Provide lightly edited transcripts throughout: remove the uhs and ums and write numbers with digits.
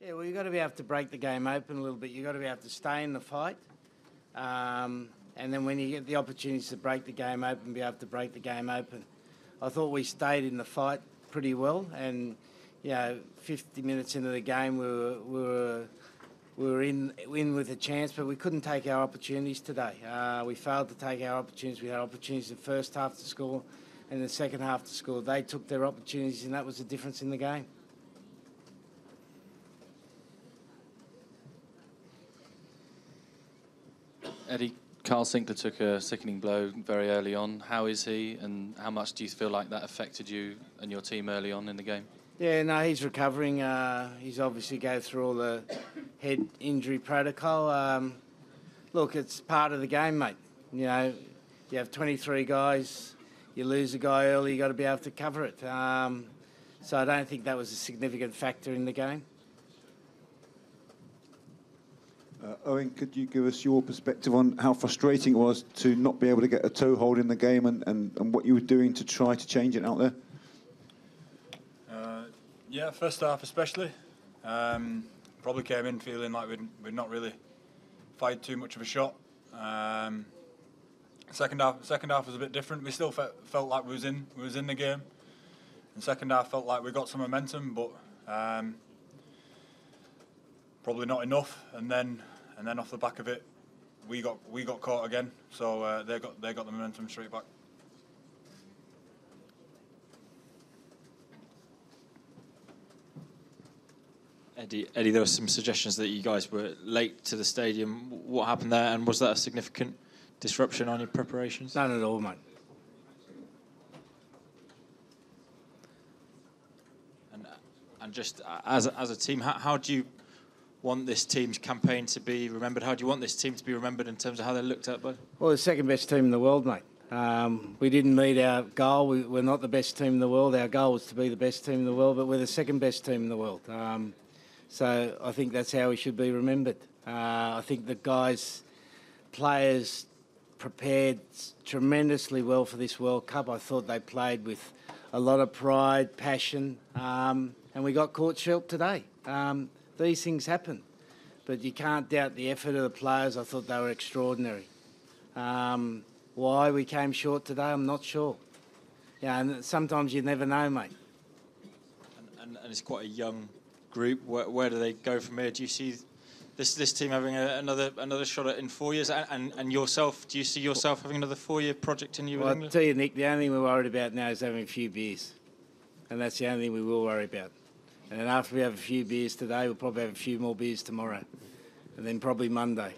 Yeah, well, you've got to be able to break the game open a little bit. You've got to be able to stay in the fight. And then when you get the opportunities to break the game open, be able to break the game open. I thought we stayed in the fight pretty well, and you know, 50 minutes into the game we were in with a chance, but we couldn't take our opportunities today. We failed to take our opportunities. We had opportunities in the first half to score, and in the second half to score. They took their opportunities, and that was the difference in the game. Eddie, Carl Sinkler took a sickening blow very early on. How is he, and how much do you feel like that affected you and your team early on in the game? Yeah, no, he's recovering. He's obviously go through all the head injury protocol. Look, it's part of the game, mate. You know, you have 23 guys, you lose a guy early, you've got to be able to cover it. So I don't think that was a significant factor in the game. Owen, could you give us your perspective on how frustrating it was to not be able to get a toehold in the game, and what you were doing to try to change it out there? Yeah, first half especially. Probably came in feeling like we'd not really fired too much of a shot. Second half was a bit different. We still felt like we was in the game, and second half felt like we got some momentum, but probably not enough. And then off the back of it, we got caught again. So they got the momentum straight back. Eddie, there were some suggestions that you guys were late to the stadium. What happened there, and was that a significant disruption on your preparations? None at all, mate. And just as a team, how do you want this team's campaign to be remembered? How do you want this team to be remembered in terms of how they're looked at by? Well, the second best team in the world, mate. We didn't meet our goal. We're not the best team in the world. Our goal was to be the best team in the world, but we're the second best team in the world. So I think that's how we should be remembered. I think the players prepared tremendously well for this World Cup. I thought they played with a lot of pride, passion, and we got caught short today. These things happen, but you can't doubt the effort of the players. I thought they were extraordinary. Why we came short today, I'm not sure. Yeah, and sometimes you never know, mate. And it's quite a young group. Where do they go from here? Do you see this team having another shot at in 4 years? And yourself, do you see yourself having another 4-year project in you? Well, I'll tell you, Nick, the only thing we're worried about now is having a few beers, and that's the only thing we will worry about. And then after we have a few beers today, we'll probably have a few more beers tomorrow, and then probably Monday,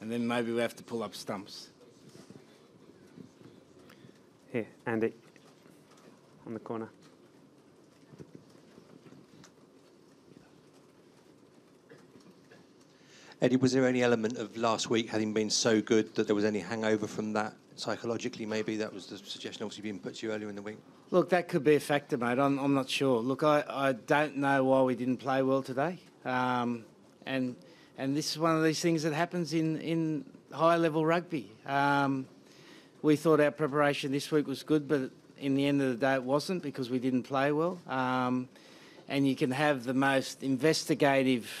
and then maybe we have to pull up stumps. Here, Andy, on the corner. Eddie, was there any element of last week having been so good that there was any hangover from that psychologically? Maybe that was the suggestion, obviously, being put to you earlier in the week. Look, that could be a factor, mate. I'm not sure. Look, I don't know why we didn't play well today. And this is one of these things that happens in high-level rugby. We thought our preparation this week was good, but in the end of the day, it wasn't, because we didn't play well. And you can have the most investigative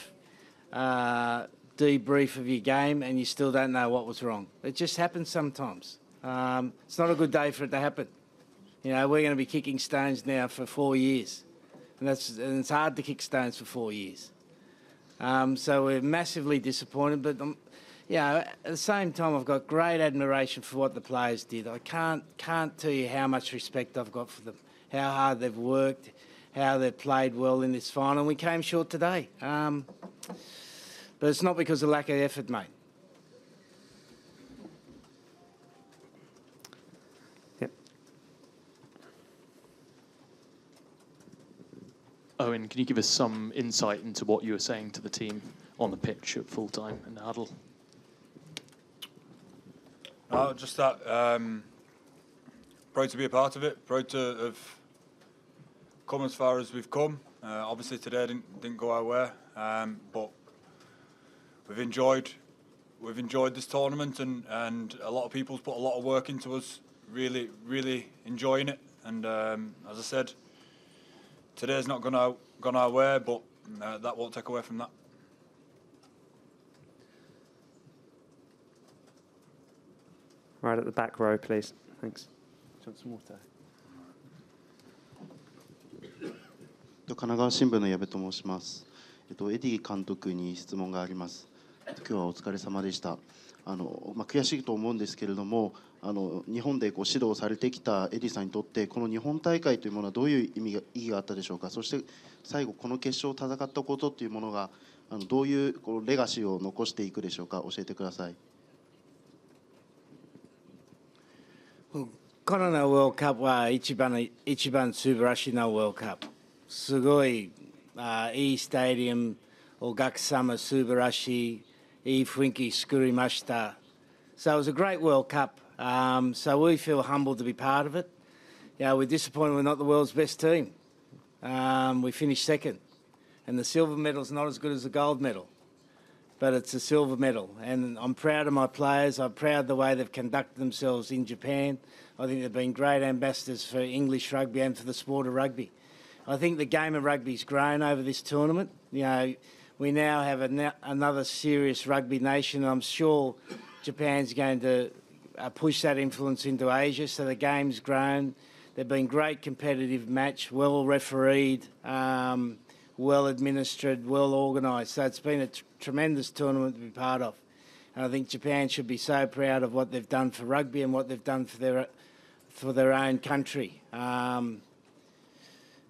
debrief of your game, and you still don't know what was wrong. It just happens sometimes. It's not a good day for it to happen. You know, we're going to be kicking stones now for 4 years, and it's hard to kick stones for 4 years. So we're massively disappointed, but you know, at the same time, I've got great admiration for what the players did. I can't tell you how much respect I've got for them, how hard they've worked, how they've played well in this final. We came short today. But it's not because of lack of effort, mate. Yep. Owen, can you give us some insight into what you were saying to the team on the pitch at full time in the huddle? No, just that. Proud to be a part of it. Proud to have come as far as we've come. Obviously today didn't go our way, but we've enjoyed this tournament, and a lot of people's put a lot of work into us. Really enjoying it. And as I said, today's not gone our way, but that won't take away from that. Right at the back row, please. Thanks. Want some water? 神奈川新聞の矢部と申します。エディ監督に質問があります。今日はお疲れ様でした。悔しいと思うんですけれども、日本で指導されてきたエディさんにとってこの日本大会というものはどういう意義があったでしょうか。そして最後この決勝を戦ったことというものがどういうレガシーを残していくでしょうか。教えてください。カナダワールドカップは一番素晴らしいなワールドカップ。すごいいいスタジアム、お客様素晴らしい、いい雰囲気作りました。So it was a great World Cup. So we feel humbled to be part of it. Yeah, we're disappointed we're not the world's best team. We finished second. And the silver medal's not as good as the gold medal. But it's a silver medal. And I'm proud of my players. I'm proud of the way they've conducted themselves in Japan. I think they've been great ambassadors for English rugby and for the sport of rugby. I think the game of rugby's grown over this tournament. You know, we now have another serious rugby nation. I'm sure Japan's going to push that influence into Asia, so the game's grown. They've been great competitive match, well refereed, well administered, well organised. So it's been a tremendous tournament to be part of. And I think Japan should be so proud of what they've done for rugby and what they've done for their own country.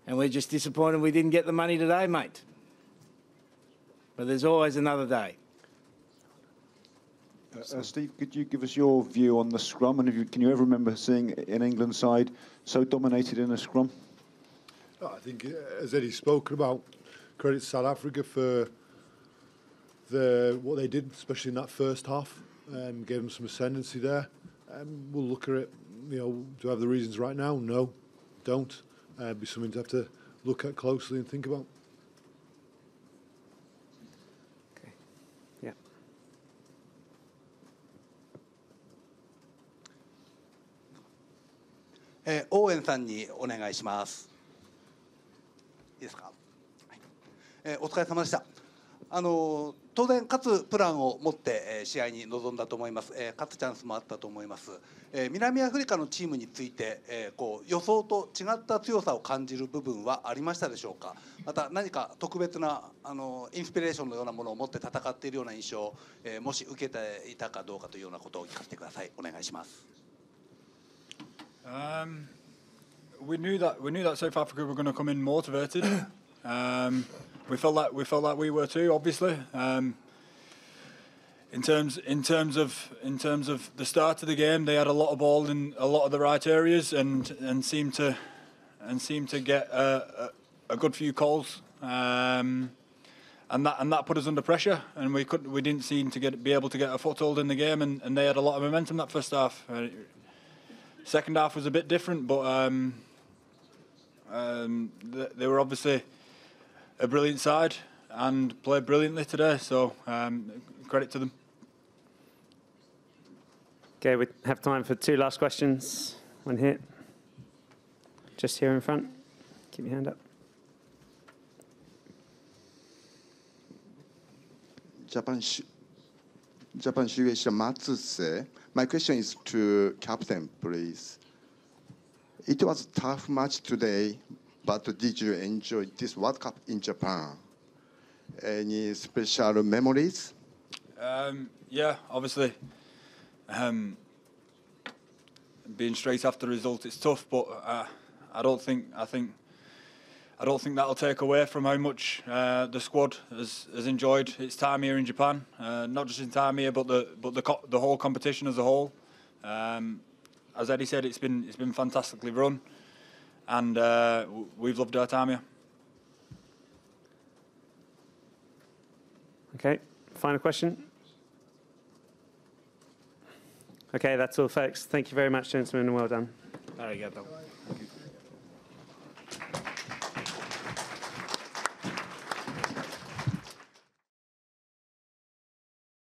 And we're just disappointed we didn't get the money today, mate. But there's always another day. Steve, could you give us your view on the scrum? And can you ever remember seeing an England side so dominated in a scrum? I think, as Eddie's spoken about, credit to South Africa for what they did, especially in that first half. Gave them some ascendancy there. We'll look at it. You know, do I have the reasons right now? No, don't. It'd be something to have to look at closely and think about. Okay. Yeah. Owen さんにお願いします。いいですか。はい。お疲れ様でした。当然、勝つプランを持って試合に臨んだと思います、勝つチャンスもあったと思います、南アフリカのチームについて、予想と違った強さを感じる部分はありましたでしょうか、また何か特別なインスピレーションのようなものを持って戦っているような印象を、もし受けていたかどうかというようなことを聞かせてください、お願いします。We knew that South Africa were going to come in motivated. We felt like we were too, obviously. In terms of the start of the game, they had a lot of ball in a lot of the right areas and seemed to get a good few calls, and that put us under pressure, and we didn't seem to be able to get a foothold in the game, and they had a lot of momentum that first half. Second half was a bit different, but they were obviously a brilliant side and played brilliantly today, so credit to them. Okay, we have time for two last questions. One here, just here in front. Keep your hand up. Japan Shueisha Matsuse. My question is to Captain, please. It was a tough match today. But did you enjoy this World Cup in Japan? Any special memories? Yeah, obviously. Being straight after the result, it's tough, but I don't think that'll take away from how much the squad has enjoyed its time here in Japan. Not just in time here, but the whole competition as a whole. As Eddie said, it's been fantastically run. And we've loved our time here. Okay, final question. Okay, that's all, folks. Thank you very much, gentlemen, and well done. There you go.